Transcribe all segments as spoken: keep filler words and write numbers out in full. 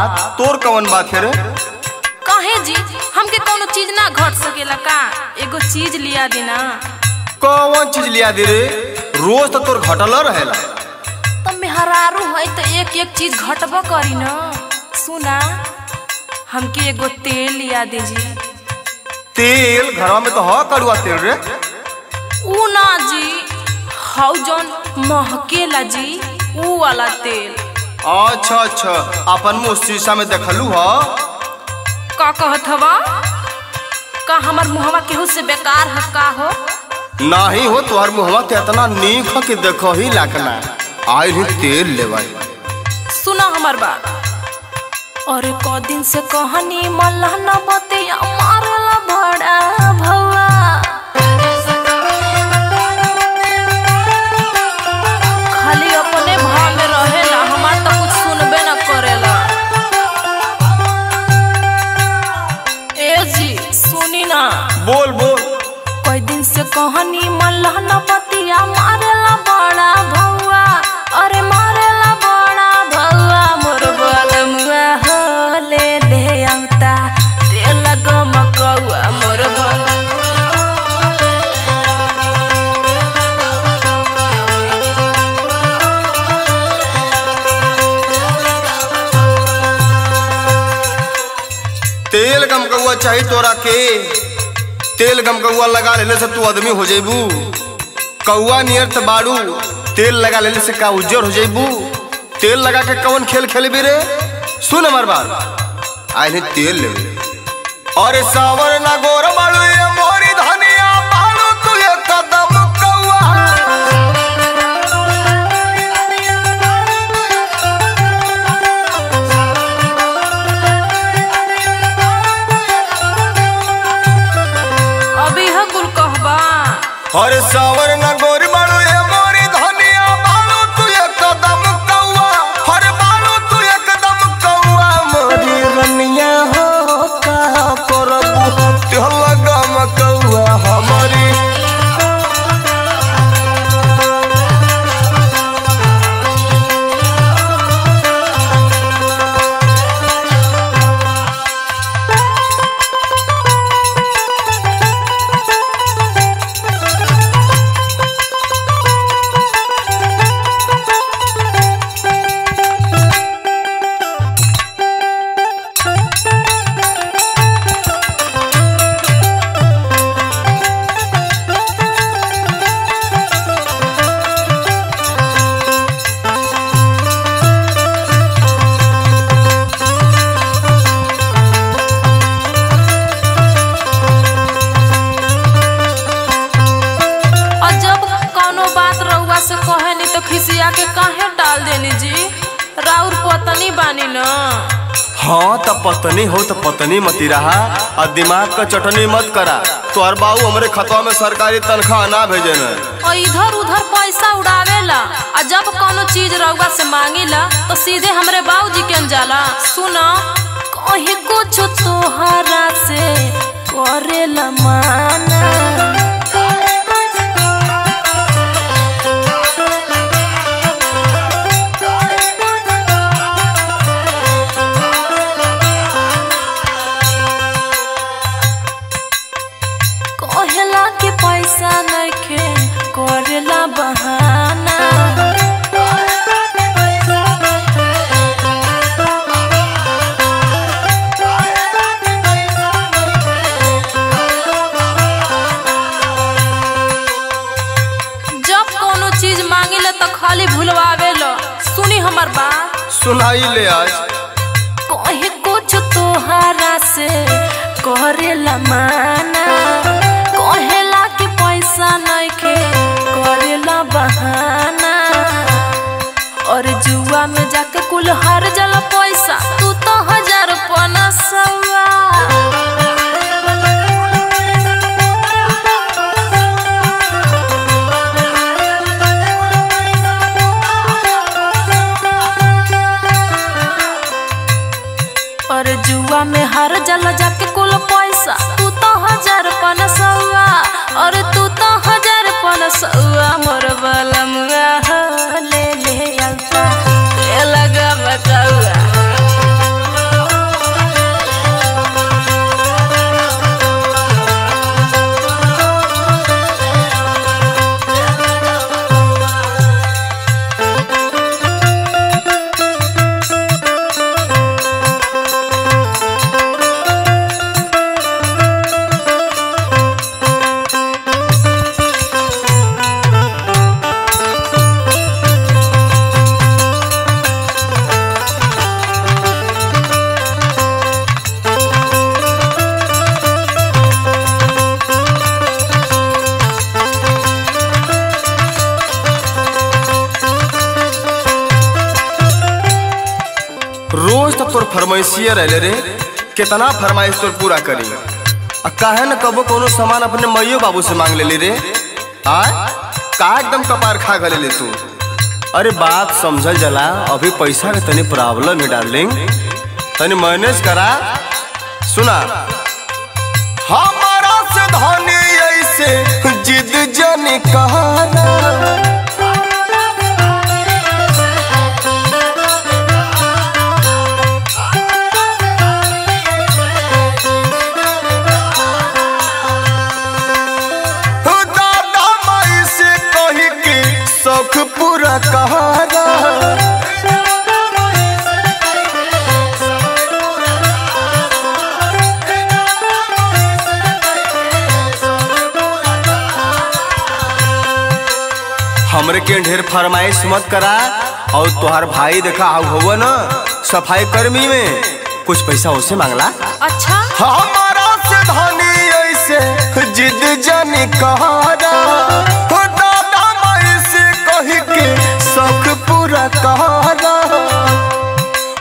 हाँ तोर कवन बात है रे? कहे जी हमके कोनो चीज ना घट सकेला का, एगो चीज लिया दे ना। कौन चीज लिया दे रे? रोज तो तोर घटला रहेला। तो मेहरारू है तो एक एक चीज घटबो करी ना। सुना हमके एगो तेल लिया दे जी। तेल घरवा में तो ह कड़ुआ तेल रे? ऊ ना जी, हाउ जौन महकेला जी ऊ वाला तेल। अच्छा अच्छा, अपन मुँह शीशा में देखलू हा। का कहत हवा? का हमर मुँहवा केहू से बेकार है का हो? नाही हो, तोहर मुँहवा के इतना नीक है कि देखो ही लागना। आई ही तेल लेवाई। सुना हमर बात। अरे को दिन से कहानी मल्हना बते या मारला बड़ा भवा। खाली अपने भाव में रहे ना, हमार तो कुछ सुनबे ना करेला। सुनी ना, बोल बोल। कोई दिन से कहानी मल्हना पतिया मारेला बड़ा भौआ। अरे मारेला बड़ा भौआ, मोर बलमुआ हो ले ले अंता दे लगम कौआ। मोर बल तेल गम कौआ चाहिए तोरा के। तेल गम कौआ लगा लेने से तू आदमी हो जेबू। कौआ नियत बारू, तेल लगा लेने से का उज्जर हो जेबू। तेल लगा के कौन खेल खेल भी रे? सुन हमार बात, आई तेल ले। अरे सावर ना गोर बारू ये मोरी धनिया बारू तू ये कदम कौआ। और सावर न गोर बारू ये मोरी धनिया बारू तू एकदम कौआ। हर बारू तू एकदम कौआ, मोरी रनिया हो का करबू तू लगम कौआ। हमारी हाँ तो पत्नी हो तो पत्नी मती रहा, और दिमाग का चटनी मत करा। तो हर बाबू हमारे खतवा में सरकारी तनख्वाह ना भेजे न। और इधर उधर पैसा उड़ावेला, और जब कोनो चीज रउआ से मांगेला तो सीधे हमरे बाबूजी के जाला। सुना कहीं कुछ तोहरा से करेला माना। सुनाई ले आज कोई कुछ तोहरा से करेला माना, कहेला कि पैसा नइखे करेला बहाना। और जुआ में जाके कुल हर जल पैसा, तू तो हजार पनसवा। जुआ में हर जल जाके कुल पैसा, तू तो हजार पनसवा। और तू तो हजार पनसवा, मोर बलमुआ हो ले ले अंता दे लगम कौआ। तोर फरमाइशिया रह रे, कितना फरमाइश तोर पूरा करी। आ काहे न कबो कोनो सामान अपने मैयो बाबू से मांग लेली रे, आय का एकदम कपार खा गले तू। अरे बात समझल जला, अभी पैसा के तनी प्रॉब्लम है डार्लिंग, तनी मैनेज करा। सुना हमारा से धनी ऐसे जिद जन कहा पूरा कहारा। हमरे के ढेर फरमाइश मत करा, और तुहार भाई देखा हुआ ना सफाई कर्मी में कुछ पैसा उसे मांगला। अच्छा हमारा से धनी ऐसे जिद जानी कहारा, पूरा कहारा।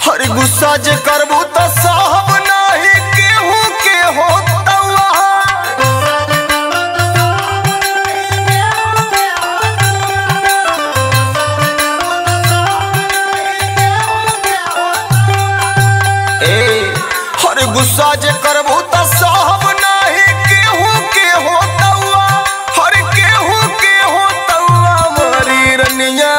हर गुस्सा जे करबू तो साहब नहीं केहू के होता। हर गुस्सा जे करबू तो साहब नहीं केहू के होता। हर केहू के होता मरी रनिया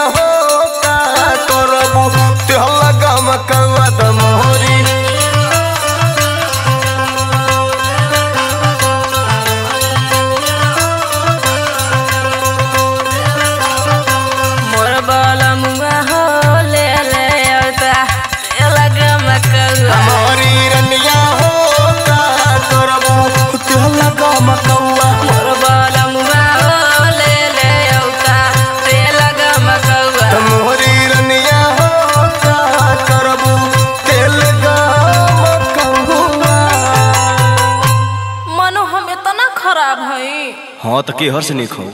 हाँ तो केहर से निक हो।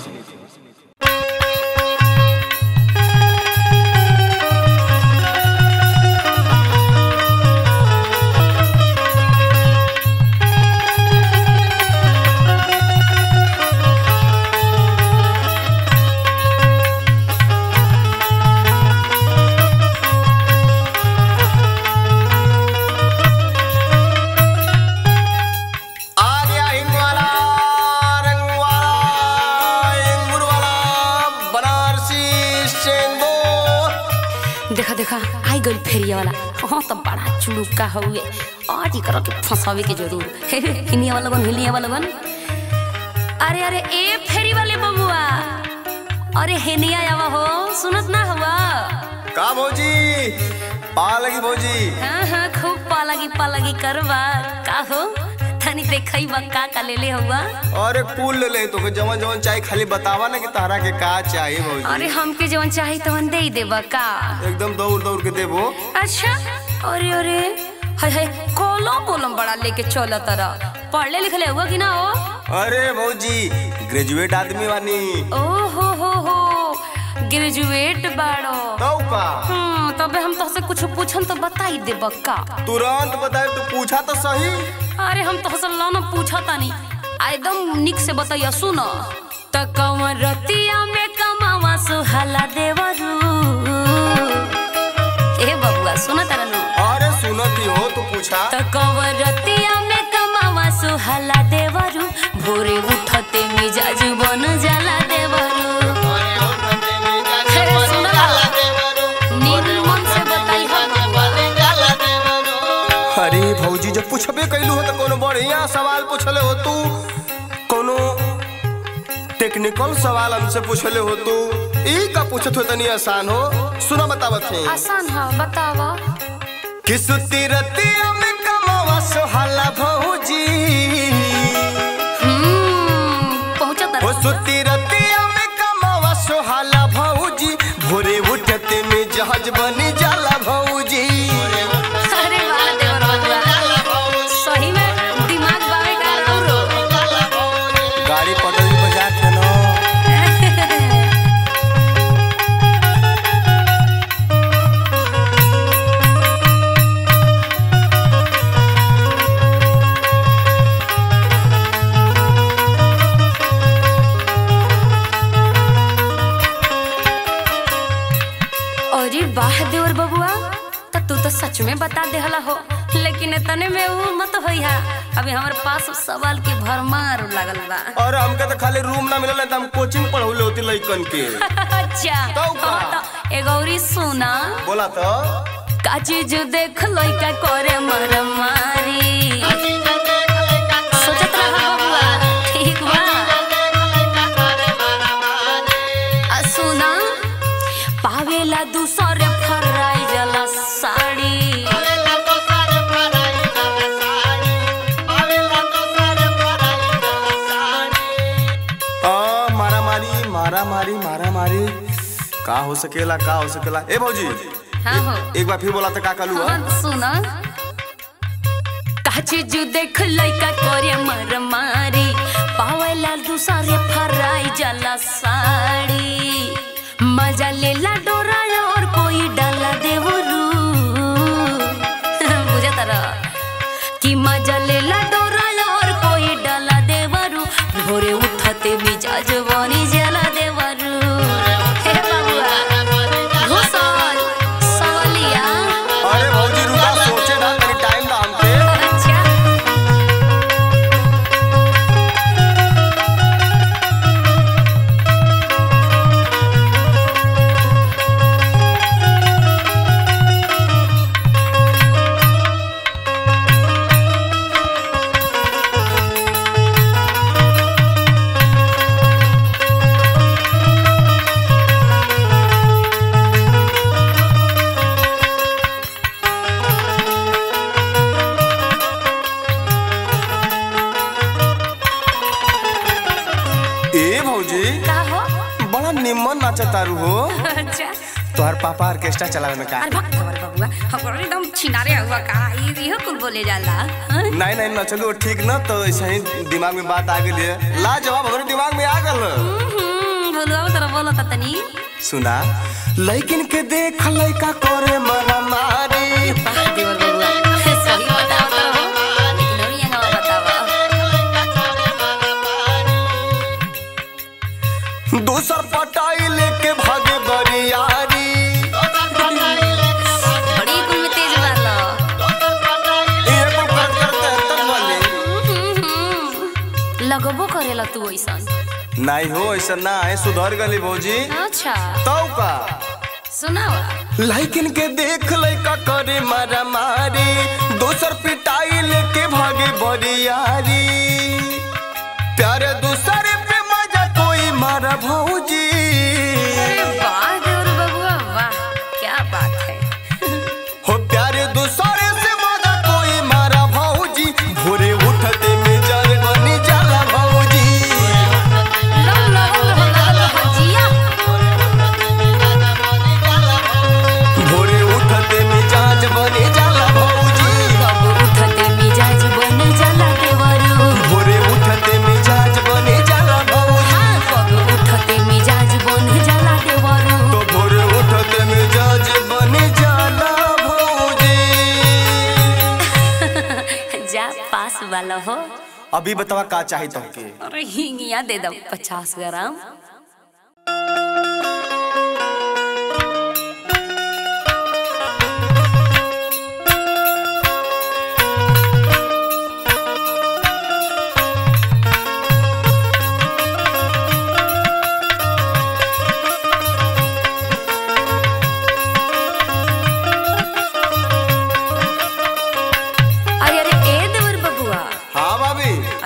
देखा देखा आई गई फेरिया वाला। हाँ तो बड़ा चुलुका हुए आज करो के फंसावे के जरूर हिनिया वाला बन हिलिया वाला बन। अरे अरे ए फेरी वाले बबुआ, अरे हिनिया आवा हो सुनत ना हुआ का भौजी? पालगी भौजी। हाँ हाँ खूब पालगी पालगी करवा का हो तनी देखई बक्का का लेले हुआ। अरे कुल लेले तो जवन जवन चाहे खाली बतावा ना कि तारा के का चाहिए भौजी। अरे हमके जवन चाहिए तवन दे दे बक्का, एकदम दौड़ दौड़ के देबो। अच्छा अरे अरे हाय हाय कोलो कोलम बड़ा लेके चला तारा, पढ़ले लिखले हुआ कि ना हो? अरे भौजी ग्रेजुएट आदमी वानी। ओ हो हो हो ग्रेजुएट बाड़ो तो का? हम तबे हम तोसे कुछ पूछन तो बताई दे बक्का। तुरंत बताए तो पूछा तो सही। अरे हम तो हसल ना पूछा तानी, एकदम निक से बताइया। सुन त कमर रतिया में कमावा सुहाला देवरू। ए बबुआ सुन तारा ना। अरे सुनती हो तो पूछा। त कमर रतिया में कमावा सुहाला देवरू, भोरे उठते मिजाज बन जाला देवरू। भोरे उठते मिजाज बन जाला देवरू। नील मन से बताई हो बन जाला देवरू। अरे भौजी जब पूछबे कइलू बढ़िया सवाल पूछले हो तू, कोनो टेक्निकल सवाल हमसे पूछले हो तू। ई का पूछत हो तनी आसान हो। सुना बतावत है। आसान हो बतावा। किसुती रतिया में कमावा सोहाला भौजी। हम्म पहुंचा तर किसुती रतिया में कमावा सोहाला भौजी, भोरे उठते में जहाज बनी जाला भौजी। में बता देहला हो, लेकिन तने में ऊ मत होइहा। अभी हमारे पास सवाल की भरमार लागल बा। और हमके तो खाली रूम ना मिलल, हम कोचिंग पढ़ौले होती लइकन के। अच्छा तो एगो री सुना बोला तो का चीज देख लइका करे मरमारी। पावेला दूसरे फराई जला साड़ी, आ मारा मारी मारा मारी मारा मारी का हो सकेला का हो सकेला। ए भौजी हाँ हो एक बार फिर बोला तो का कलू हाँ सुना का चीज देख लइका करे मर मारी, पावेला दूसरे फराई जला साड़ी। मजा ले ला डोरा और कोई डाला देवरू बुझा तारा कि मजा ले ला डोरा और कोई डाला देवरू, भोरे उठते मिजाज वानी जला देवरू। हे बाबूआ घुसल सवालिया। अरे भौजी रुका सोचे ना तेरी टाइम ना हमके। अच्छा ए भौजी बड़ा निमन नाचा तारू हो। अच्छा तोहर पापा ऑर्केस्ट्रा चलावे में का? अरे भक्तवर बबुआ हमरे एकदम छिनारे हुआ का ई रिहो कुल बोले जाला। नहीं नहीं ना चलो ठीक ना तो ऐसे ही दिमाग में बात आ गेल है, लाजवाब हमरे दिमाग में आ गेल। हम्म बोलवा तोरा बोला तनी सुना लेकिन के देख लइका करे मना मारी। भक्तवर बबुआ सही बताओ तो दूसर पटाई लेके भागे बरियारी। बड़ी कुल में तेज वाला ये कुल कर करते तक वाले लगबो करेला तू ऐसा नहीं हो, ऐसा ना है सुधर गली भौजी। अच्छा तो का सुनावा लेकिन के देख लइका करे मारा मारी, दूसर पिटाई लेके भागे बरियारी। प्यारे दूसरे मारा भौजी। अरे वाह देवर बबुआ वाह क्या बात है। हो प्यारे दूसरे से मजा कोई मारा भौजी, भोरे उठते में जाल बनी जाला भौजी। लो लो लो भौजिया भोरे उठते में जाल बनी जाला भौजी, भोरे उठते में जाल बनी जाला देवरू, भोरे उठते में जाल बनी जाला भौजी। पास वाला हो अभी बतावा का चाहिए तुमके? अरे हिंगिया दे दो पचास ग्राम।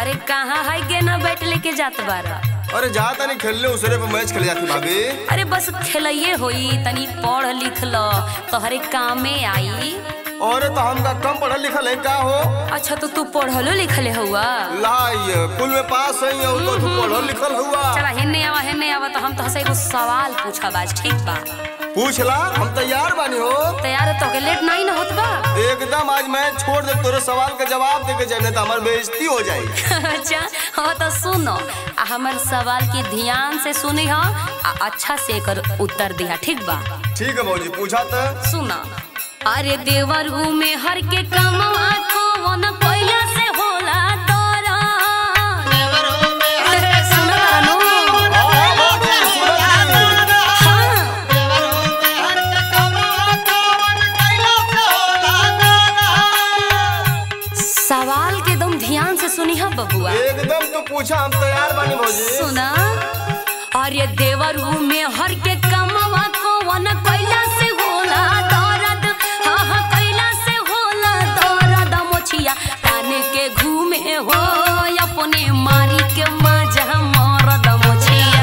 अरे कहाँ है के ना बैठ लेके जात बारा? अरे जाता नहीं खेलले उसरे पे मैच खेले जाती भाभी। अरे बस खेलइए होई तनी पढ़ लिख लो तोहरे काम में आई। अरे तो हम का कम पढ़ल लिखल है का हो? अच्छा तो तू पढ़लो लिखल हुआ लाइए कुल में पास है हो तो तू पढ़ल लिखल हुआ। चला हेने आवा हेने आवा तो हम तोहसे एगो सवाल पूछब आज ठीक बा? पूछला हम तैयार बानी। हो तैयार है तो के लेट नहीं ना होत बा? एकदम आज मैं छोड़ दे तोरे सवाल का जवाब देके जाने तो हमार बेइज्जती हो जाई। अच्छा हो तो सुनो हमार सवाल की ध्यान से सुनी हो अच्छा से कर उत्तर दिया ठीक बा? ठीक है भौजी पूछा तो सुना। अरे देवरू में हर के कमवा को वो न पहला से होला तोरा। देवरू में हर के सुनानो ओ सुनानो हां देवरू में हर के कमवा को वो न पहला से होला सवाल के एकदम ध्यान से सुनिहा बबुआ, एकदम तो पूछा हम तैयार बानी भौजी। सुना, और ये देवर हूँ में हर के कमवा को वन कैला से होला दर्द, हा हा कैला से होला दर्द, मोछिया तान के घूमे हो अपने मारी के मजा मरद मोछिया।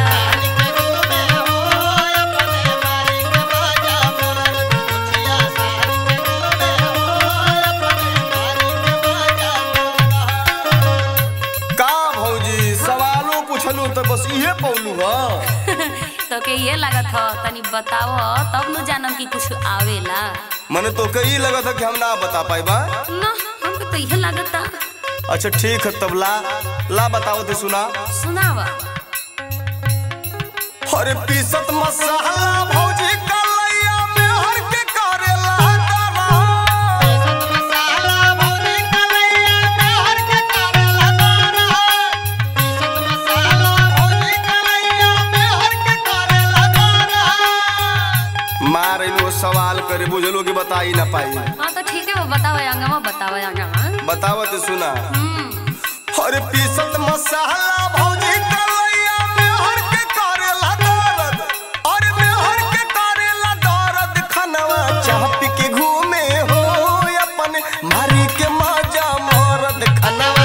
तो बस ये पौलू तो के ये लगा था तनी बताओ तब न जानम कि कुछ आवेला। मने तो कई लगा था कि हम ना बता पाएबा ना, हमको तो ये लगा था। अच्छा ठीक है, तब ला ला बताओ तो सुना सुनावा। अरे पीसत मसाला भौजी कलैया में हर के करेला सवाल करे बुझलो कि बता ही ना पाई। हाँ तो ठीक है, वो बतावा आंगा बतावा आंगा बतावा तो सुना। अरे पीसत मसाला भौजी कलैया में हर के करेला दर्द, अरे में हर के करेला दर्द, खानवा चाह पी के घूमे हो अपने मारी के मजा मरद, खानवा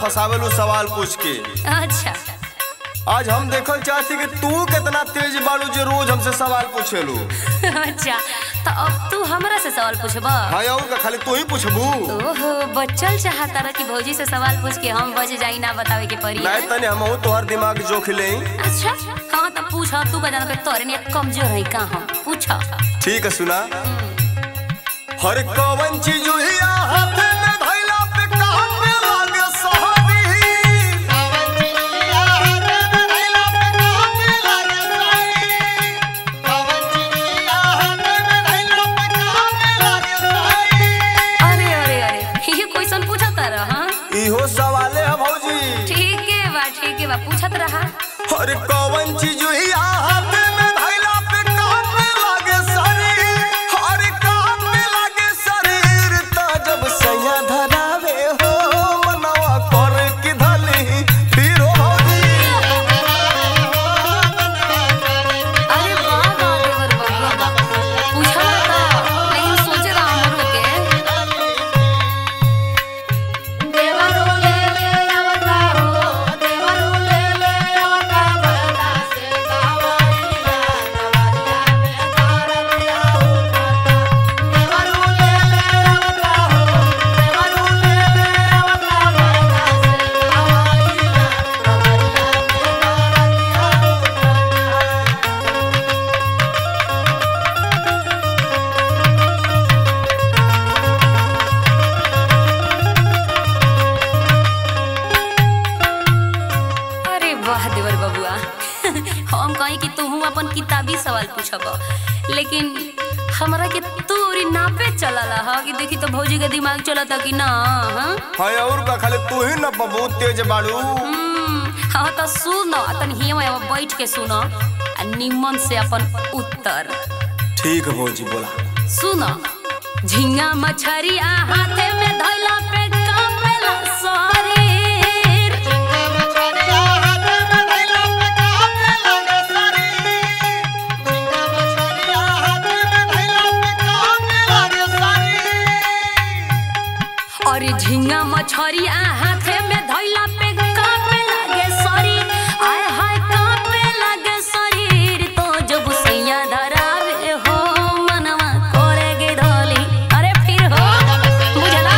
फसावेलू सवाल पूछ के। अच्छा, आज हम देखल चाहते कि तू कितना तेज बालू जो रोज हमसे सवाल पूछेलू। अच्छा, तो अब तू हमरा से सवाल पूछबा? हाँ यार, खाली तू ही पूछबू। ओहो, बच्चल चाहता रहा कि भौजी से सवाल पूछ के हम बच जाई, ना बतावे के पड़ी। नहीं तने हम हो तोहर दिमाग जोख ले। अच्छा कहां तक पूछ, तू बता के तोरे ने कमजोर है कहां, पूछ। ठीक है सुना। हर कौन चीज ही हाथ में धइला पे कहत में लागे सह, इहो सवाले है भौजी। ठीक है बा, ठीक है बा, पूछत रहा। अरे कौन चीज ही हाथ में धइला पे कान में लागे शरीर, अरे कान में लागे शरीर, त जब सैया धरावे हो मनवा कर के धली फिर हो। अरे वाह वाह देवर बबुआ, पूछा था नहीं सोचे रहा हमरो के देवा। हम कहीं कि तू हूँ अपन किताबी सवाल पूछब, लेकिन हमरा के तोरी नापे चलला हा कि देखी तो भौजी के दिमाग चलता कि ना। हां हां और का, खाली तू ही ना बहुत तेज बाड़ू। हां तो सुन, तन ही में बैठ के सुन आ निमन से अपन उत्तर। ठीक भौजी बोला। सुन, झिंगा मछरी आ हाथे में धइला पे काम में ला सारी, और झिंगा मछरी आ हाथे में धइला पे काम में लागे शरीर, आय हाय काम में लागे शरीर, तो जब सैया धरावे हो मनवा कोरेगे धोली, अरे फिर हो बुझला।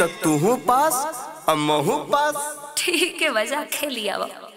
त तू पास अम्मू पास। ठीक है, मजा खेलिया।